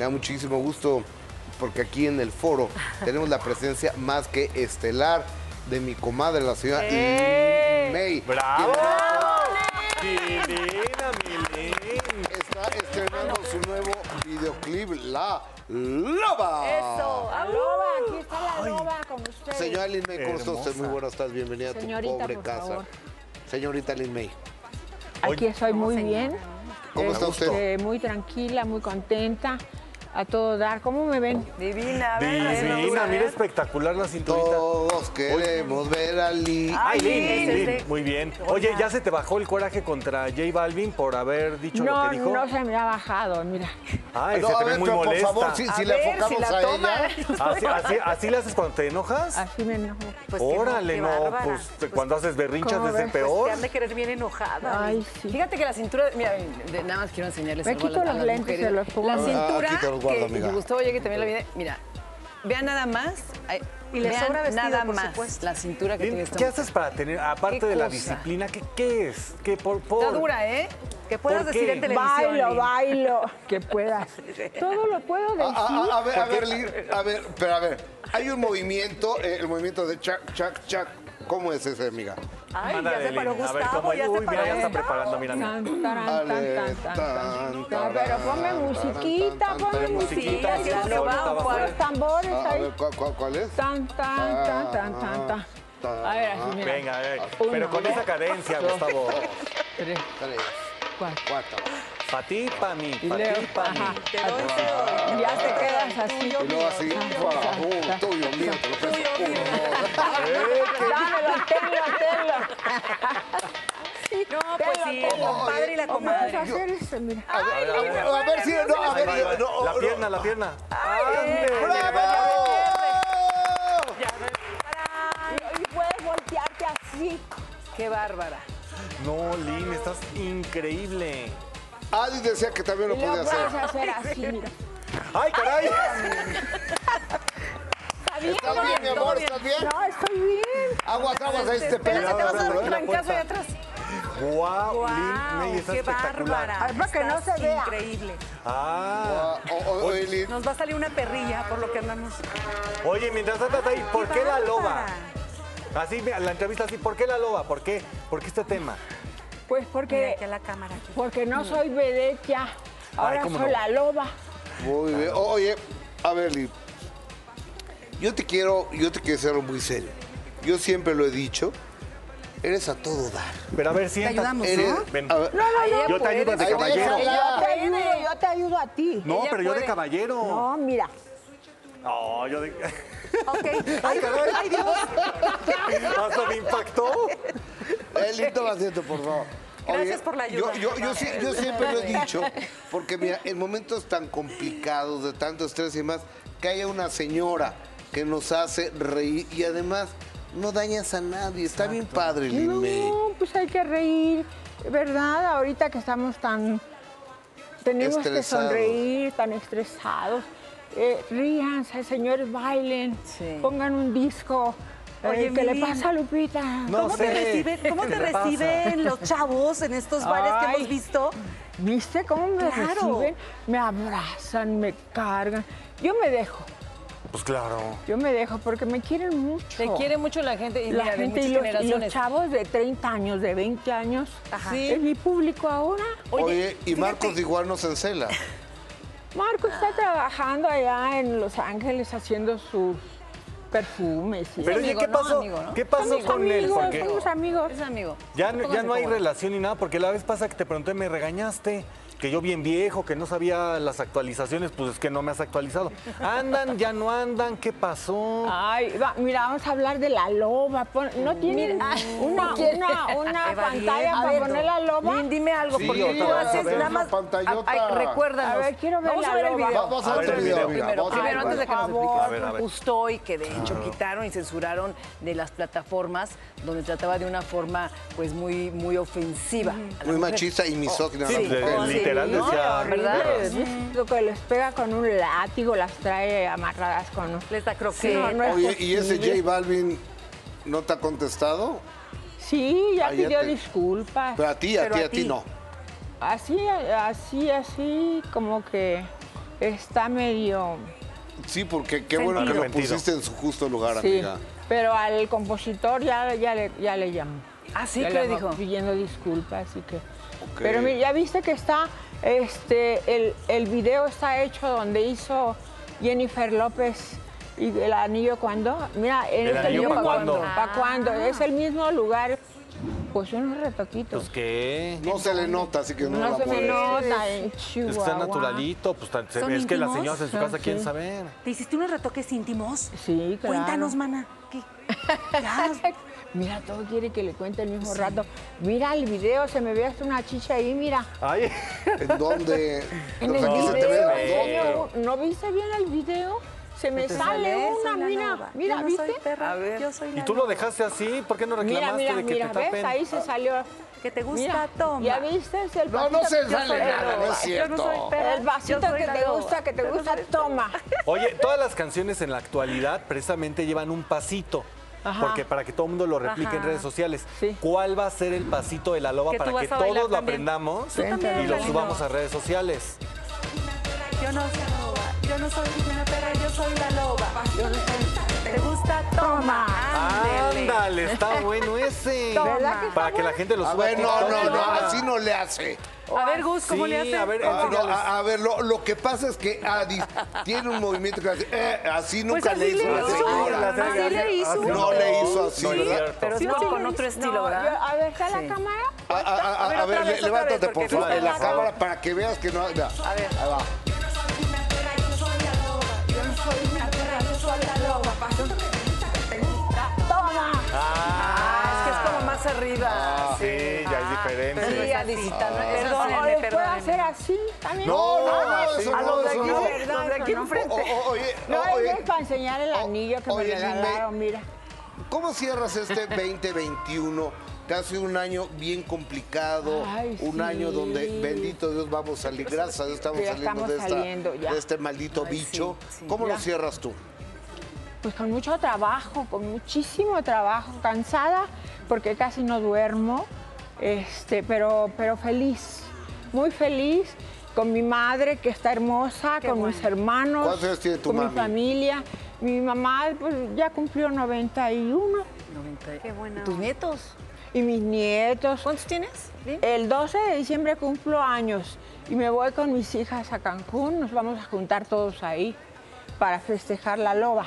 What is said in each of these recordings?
Me da muchísimo gusto porque aquí en el foro tenemos la presencia más que estelar de mi comadre, la señora Lyn May. ¡Bravo! Divina, mi Lyn. Está estrenando su nuevo videoclip, La Loba. Eso, La Loba, aquí está La Loba con ustedes. Señora Lyn May, ¿cómo estás? Muy buenas tardes, bienvenida a tu pobre casa. Favor. Señorita Lyn May. Aquí estoy muy bien. ¿Cómo está usted? Muy tranquila, muy contenta. A todo dar, ¿cómo me ven? Divina, divina, mira, espectacular la cinturita. Todos queremos ver a Lyn. Ay, Lyn, muy bien. Oye, ¿ya se te bajó el coraje contra J Balvin por haber dicho lo que dijo? No, no se me ha bajado, mira. Ay, no, se te ve muy molesta. Por favor, si la enfocamos a ella. ¿Así le haces cuando te enojas? Así me enojo. Pues órale, no, pues cuando haces berrinchas es el peor. Te han de querer bien enojada. Ay, sí. Fíjate que la cintura, mira, nada más quiero enseñarles algo a las mujeres. La cintura... Que me gustó, oye, que también la viene. Mira, vean nada más. Y le sobra vestido, nada por más supuesto. La cintura que tiene. ¿Qué haces para tener, aparte de la disciplina, qué es? ¿Qué por? Está dura, ¿eh? Que puedas decir en televisión. Bailo. Que puedas. Todo lo puedo decir. A ver, hay un movimiento, el movimiento de chac. ¿Cómo es ese, amiga? Ay, ya se paró Gustavo, ya está preparando, mira. Pero ponme musiquita, los tambores ahí. ¿Cuál es? A ver, así, mira. Venga, a ver, pero con esa cadencia, Gustavo. 3, 4. Pa' ti, pa' mí, pa' ti, pa' mí. Ya te quedas así. Y luego así, tuyo, mío, te lo preso. Dámelo, tenlo. No, pues sí, el compadre y la comadre. A ver si... La pierna. ¡Bravo! Y puedes voltearte así. ¡Qué bárbara! No, Lyn, estás increíble. Adi decía que también lo podía hacer. Lo puedes hacer así, mira. ¡Ay, caray! ¿Estás bien, mi amor? ¿Estás bien? No, estoy bien. Aguas a este pelo. Te vas a dar un trancazo allá atrás. ¡Guau, Lyn May, está espectacular! ¡Qué bárbara! Que no se vea. Increíble. Oye, Lyn. Nos va a salir una perrilla por lo que andamos. Oye, mientras tanto, ¿por qué La Loba? Así, la entrevista así, ¿por qué La Loba? ¿Por qué? ¿Por qué este tema? Pues porque, mira, la cámara, porque no soy vedette ya, ahora soy La Loba. Muy bien. Oye, a ver, Lyn, yo te quiero ser muy serio. Yo siempre lo he dicho, eres a todo dar. Pero a ver, siéntate. Te ayudamos, ¿no? Ven. No, yo te ayudo de caballero. Yo te ayudo a ti. No, pero yo de caballero. No, mira. No, yo de... Ok. Ay, Dios. Hasta me impactó. Lindo asiento, por favor. Gracias por la ayuda. Yo siempre lo he dicho, porque mira, en momentos tan complicados, de tanto estrés y más, que haya una señora que nos hace reír y además no dañas a nadie. Está bien padre, Lyn May. No, pues hay que reír, ¿verdad? Ahorita que estamos tan... Tenemos estresados. Que sonreír, tan estresados. Ríanse, señores, bailen, pongan un disco. Oye, ¿qué le pasa a Lupita? No ¿Cómo sé. ¿Cómo te reciben los chavos en estos bares que hemos visto? ¿Viste cómo me reciben? Me abrazan, me cargan. Yo me dejo. Pues claro. Yo me dejo porque me quieren mucho. Te quiere mucho la gente y la gente de muchas generaciones. Y los chavos de 30 años, de 20 años, ¿sí? Es mi público ahora. Oye, y Marcos igual nos encela. Marcos está trabajando allá en Los Ángeles haciendo sus... perfumes. Sí. Pero oye, ¿qué pasó con él? Porque somos amigos. Es amigo. Ya no hay relación ni nada, porque la vez pasa que te pregunté, me regañaste, que yo bien viejo, que no sabía las actualizaciones, pues es que no me has actualizado. ¿Andan, ya no andan? ¿Qué pasó? Ay, mira, vamos a hablar de La Loba. ¿No tiene una pantalla para poner La Loba? Lyn, dime algo, porque tú haces nada más... Recuérdanos. A ver, quiero ver La Loba. Vamos a ver el video primero, antes de que nos expliques. Gustó y que de hecho quitaron y censuraron de las plataformas donde trataba de una forma, pues, muy ofensiva. Muy machista y misógina. Literal, ¿verdad? Lo que les pega con un látigo, las trae amarradas con... Les da croquetas. Oye, ¿y ese J Balvin no te ha contestado? Sí, ya pidió disculpas. Pero a ti no. Así, como que... está medio... Sí, porque qué bueno que lo pusiste en su justo lugar, amiga. Pero al compositor ya le llamó. Ah, sí, que le dijo. Pidiendo disculpas, así que... Okay. Pero mira, ya viste que está, el video está hecho donde hizo Jennifer López y el anillo cuando. Mira, el anillo para cuando. Para cuando. Es el mismo lugar. Pues unos retoquitos. Pues qué. No se le nota, así que no la puedes. No se me nota en Chihuahua. Es que está naturalito, pues es íntimos? Que las señoras en su casa quieren saber. ¿Te hiciste unos retoques íntimos? Sí, claro. Cuéntanos, mana. ¿Qué? Mira, todo quiere que le cuente el mismo rato. Mira el video, se me ve hasta una chicha ahí, mira. Ay. ¿En dónde? En el video, se te ve el dos, pero... ¿No viste bien el video? Se me sale una, mira, mira, yo no ¿viste? Soy perra. A ver. Yo soy la ¿Y tú lo dejaste así? ¿Por qué no reclamaste de que te tapen? ¿Ves? Ahí se salió. Que te gusta, mira, toma. ¿Ya viste? El no, no se sale nada, no es cierto. Yo no soy perra. El vasito que te gusta, toma. Oye, todas las canciones en la actualidad precisamente llevan un pasito. Ajá. Porque para que todo el mundo lo replique en redes sociales. Sí. ¿Cuál va a ser el pasito de La Loba para que todos lo aprendamos y lo subamos a redes sociales? Yo no sé. Yo no soy una perra, yo soy la loba. ¿Te gusta? Toma. Ándale, está bueno ese. Para que la gente lo suba. A ver, no, así no le hace. A ver, Gus, ¿cómo le hace? A ver, lo que pasa es que Adis tiene un movimiento que hace, así nunca le hizo la señora. Así le hizo. No le hizo así, ¿verdad? Pero es con otro estilo, ¿verdad? A ver, ¿está la cámara? A ver, levántate, por favor, de la cámara para que veas que no... A ver, ahí va. ¡Toma! Ah, es que es como más arriba. Ah, sí, ya es diferente. Sí, ya perdónenme, perdónenme. ¿Puedo hacer así también? No, a los de aquí, ¿verdad? De aquí enfrente. No, es para enseñar el anillo que me regalaron, mira. ¿Cómo cierras este 2021? Casi un año bien complicado, año donde, bendito Dios, vamos a salir, gracias a Dios estamos saliendo de este maldito bicho. Sí, ¿cómo lo cierras tú? Pues con mucho trabajo, con muchísimo trabajo, cansada, porque casi no duermo, pero feliz, muy feliz, con mi madre que está hermosa, mis hermanos, ¿cuántos años tiene tu mami? Mi familia. Mi mamá pues, ya cumplió 91. 90. Qué buena. ¿Tus nietos? Y mis nietos. ¿Cuántos tienes? El 12 de diciembre cumplo años y me voy con mis hijas a Cancún. Nos vamos a juntar todos ahí para festejar La Loba.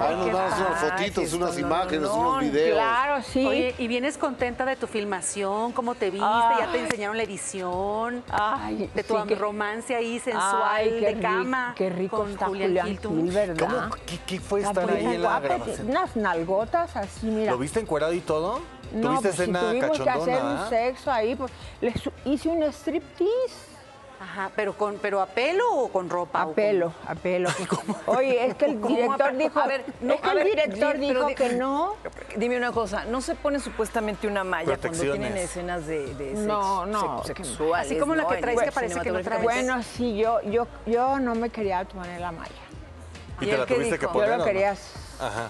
Ahí nos damos unas fotitos, unas imágenes, unos videos. Claro, sí. Oye, ¿y vienes contenta de tu filmación? ¿Cómo te viste? ¿Ya te enseñaron la edición? Ay, de tu romance ahí sensual, de cama. Qué rico con está Julián Gil, ¿verdad? ¿Cómo? ¿Qué fue estar ahí en la grabación? Unas nalgotas así, mira. ¿Lo viste encuerado y todo? No, pues si tuvimos que hacer un sexo ahí, pues les hice un striptease. Ajá, ¿pero a pelo o con ropa? A pelo, a pelo. Oye, es que el director dijo, que no. Dime una cosa, ¿no se pone supuestamente una malla cuando tienen escenas de sexo, sexuales? Así como la que traes, que parece que no traes. Bueno, sí, yo no me quería poner la malla. ¿Y te la tuviste que poner? Yo lo quería. Ajá.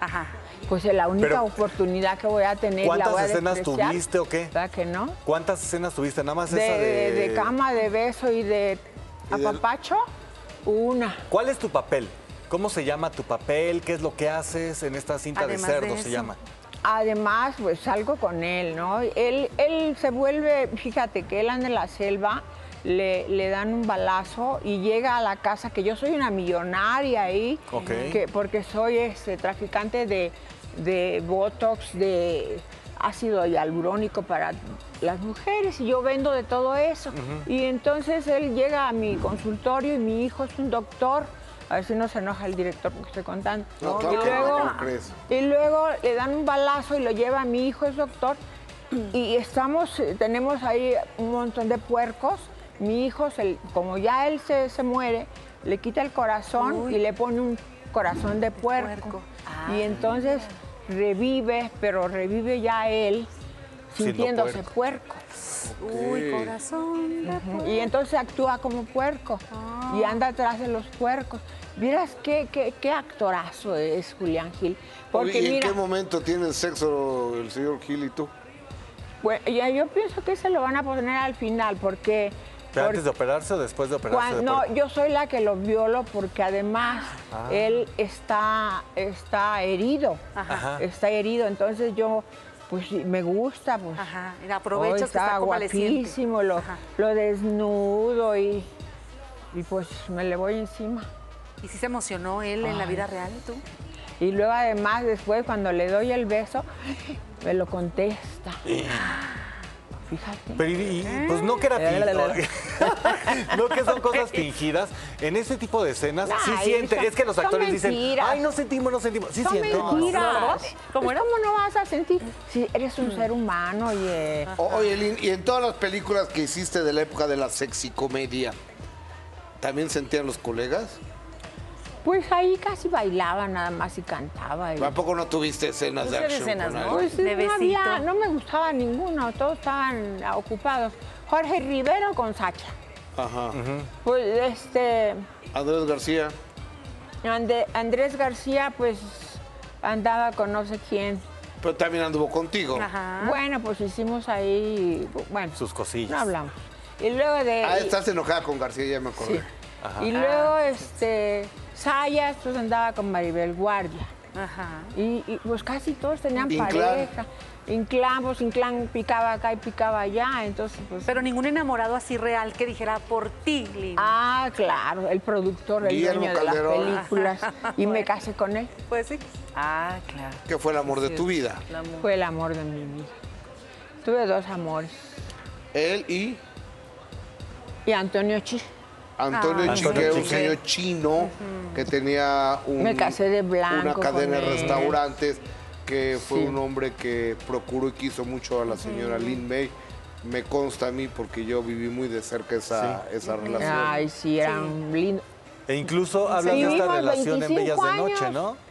Ajá. Pues es la única oportunidad que voy a tener. ¿Cuántas escenas tuviste o qué? ¿Verdad que no? ¿Cuántas escenas tuviste? Nada más esa de cama, de beso y de apapacho, una. ¿Cuál es tu papel? ¿Cómo se llama tu papel? ¿Qué es lo que haces en esta cinta de cerdo se llama? Además, pues salgo con él, ¿no? Él se vuelve, fíjate que él anda en la selva, le dan un balazo y llega a la casa, que yo soy una millonaria ahí, porque soy traficante de botox, de ácido hialurónico para las mujeres, y yo vendo de todo eso. Y entonces él llega a mi consultorio y mi hijo es un doctor. A ver si no se enoja el director porque estoy contando. No, claro, y luego le dan un balazo y lo lleva a mi hijo, es doctor. Y tenemos ahí un montón de puercos. Mi hijo, como ya él se muere, le quita el corazón y le pone un corazón de puerco. Y entonces revive, pero revive ya él sintiéndose puerco. Uy, corazón de puerco. Y entonces actúa como puerco y anda atrás de los puercos. Vieras qué actorazo es Julián Gil. Porque, ¿y en qué momento tienen sexo el señor Gil y tú? Bueno, yo pienso que se lo van a poner al final, porque ¿Pero antes de operarse o después de operarse? No, yo soy la que lo violo porque además él está herido. Ajá. Está herido, entonces yo... Pues me gusta, pues. Ajá, aprovecho que está guapísimo, lo desnudo y pues me le voy encima. ¿Y si se emocionó él en la vida real, tú? Y luego además después cuando le doy el beso, me lo contesta. Fíjate. Pero pues no que era fingido. No que son cosas fingidas. En ese tipo de escenas sí sienten. Es que los actores dicen, ay, no sentimos, no sentimos. Sí sienten. ¿Cómo no vas a sentir si eres un ser humano? Oye, Lyn, y en todas las películas que hiciste de la época de la sexicomedia, ¿también sentían los colegas? Pues ahí casi bailaba nada más y cantaba. ¿Tampoco no tuviste escenas de acción? Escenas, ¿no? Pues no me gustaba ninguno, todos estaban ocupados. Jorge Rivero con Sacha. Ajá. Pues Andrés García. Andrés García pues andaba con no sé quién. Pero también anduvo contigo. Ajá. Bueno, pues hicimos ahí, sus cosillas. No hablamos. Y luego de... estás enojada con García, ya me acordé. Sí. Ajá. Y luego Sayas, pues andaba con Maribel Guardia. Ajá. Y pues casi todos tenían pareja. Inclán picaba acá y picaba allá, entonces pues... Pero ningún enamorado así real que dijera por ti, Lyn. Ah, claro, el productor, el dueño de las películas. Ajá. Y me casé con él. Pues sí. Ah, claro. ¿Qué fue el amor de tu vida? Fue el amor de mi vida. Tuve dos amores. ¿Él y...? Y Antonio Chi. Antonio Chi, que era un señor chino que tenía me casé de blanco una cadena de restaurantes, que fue un hombre que procuró y quiso mucho a la señora Lyn May. Me consta a mí porque yo viví muy de cerca esa relación. Ay, sí, era lindo. E incluso hablan de esta relación en Bellas de Noche, ¿no?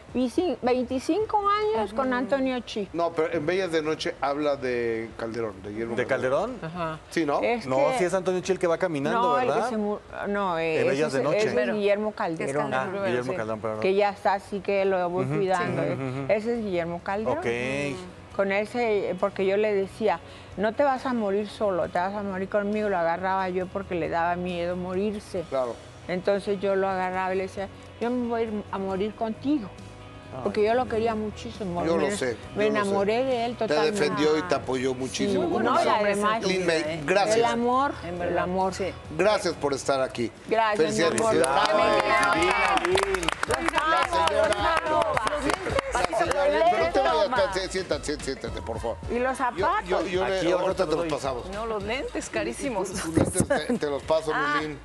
25 años con Antonio Chi. No, pero en Bellas de Noche habla de Calderón. ¿De Calderón? Ajá. Sí, ¿no? Sí es Antonio Chi el que va caminando, ¿verdad? En Bellas de Noche. Es Guillermo Calderón. Guillermo Calderón, perdón. Que ya está, así que lo voy cuidando. Ese es Guillermo Calderón. Ok. Con ese, porque yo le decía, no te vas a morir solo, te vas a morir conmigo. Lo agarraba yo porque le daba miedo morirse. Claro. Entonces yo lo agarraba y le decía, yo me voy a morir contigo. Porque yo lo quería muchísimo. Yo lo sé. Me enamoré de él totalmente. Te defendió y te apoyó muchísimo. Y además, Lyn May, gracias. El amor, el amor. Sí. Gracias por estar aquí. Gracias. Felicidades. Siéntate, por favor. ¿Y los zapatos? Ahorita te los pasamos. No, los lentes carísimos. Los lentes te los paso, Lyn.